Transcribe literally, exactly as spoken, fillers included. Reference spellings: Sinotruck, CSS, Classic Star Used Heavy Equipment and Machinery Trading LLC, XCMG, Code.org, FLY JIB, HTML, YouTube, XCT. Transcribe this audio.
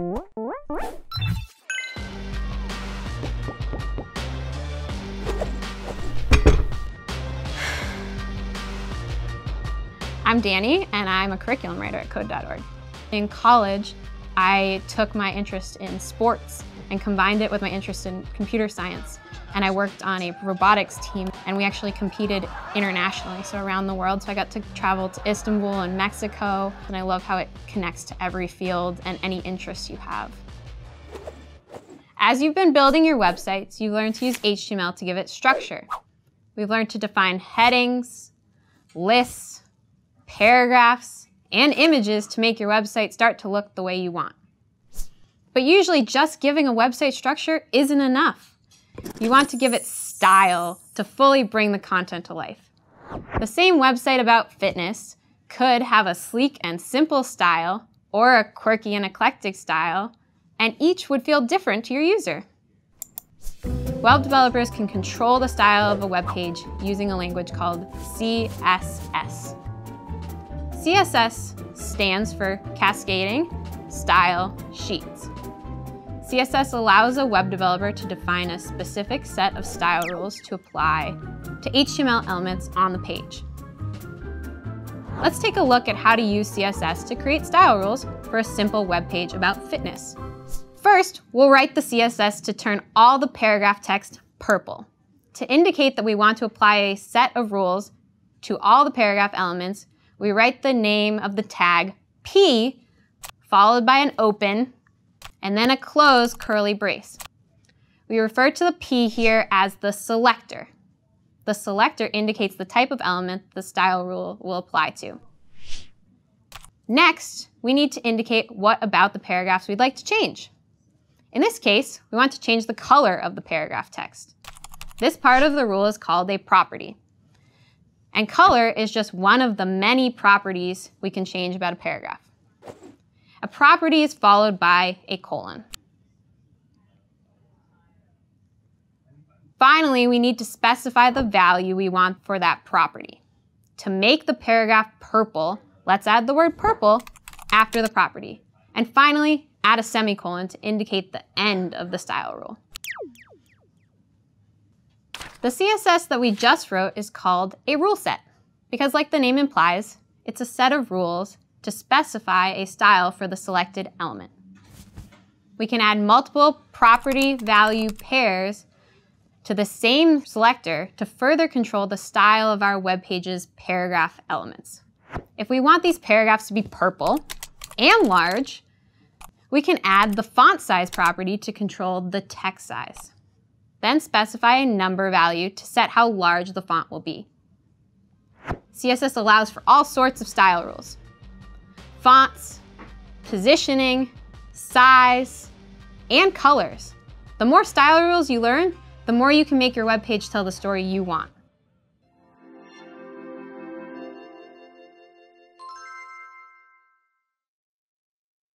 I'm Danny, and I'm a curriculum writer at Code dot org. In college, I took my interest in sports and combined it with my interest in computer science. And I worked on a robotics team, and we actually competed internationally, so around the world. So I got to travel to Istanbul and Mexico, and I love how it connects to every field and any interest you have. As you've been building your websites, you learn to use H T M L to give it structure. We've learned to define headings, lists, paragraphs, and images to make your website start to look the way you want. But usually just giving a website structure isn't enough. You want to give it style to fully bring the content to life. The same website about fitness could have a sleek and simple style or a quirky and eclectic style, and each would feel different to your user. Web developers can control the style of a web page using a language called C S S. C S S stands for Cascading Style Sheets. C S S allows a web developer to define a specific set of style rules to apply to H T M L elements on the page. Let's take a look at how to use C S S to create style rules for a simple web page about fitness. First, we'll write the C S S to turn all the paragraph text purple to indicate that we want to apply a set of rules to all the paragraph elements. We write the name of the tag P, followed by an open, and then a close curly brace. We refer to the P here as the selector. The selector indicates the type of element the style rule will apply to. Next, we need to indicate what about the paragraphs we'd like to change. In this case, we want to change the color of the paragraph text. This part of the rule is called a property. And color is just one of the many properties we can change about a paragraph. A property is followed by a colon. Finally, we need to specify the value we want for that property. To make the paragraph purple, let's add the word purple after the property. And finally, add a semicolon to indicate the end of the style rule. The C S S that we just wrote is called a rule set, because like the name implies, it's a set of rules to specify a style for the selected element. We can add multiple property value pairs to the same selector to further control the style of our web page's paragraph elements. If we want these paragraphs to be purple and large, we can add the font size property to control the text size. Then specify a number value to set how large the font will be. C S S allows for all sorts of style rules: fonts, positioning, size, and colors. The more style rules you learn, the more you can make your web page tell the story you want.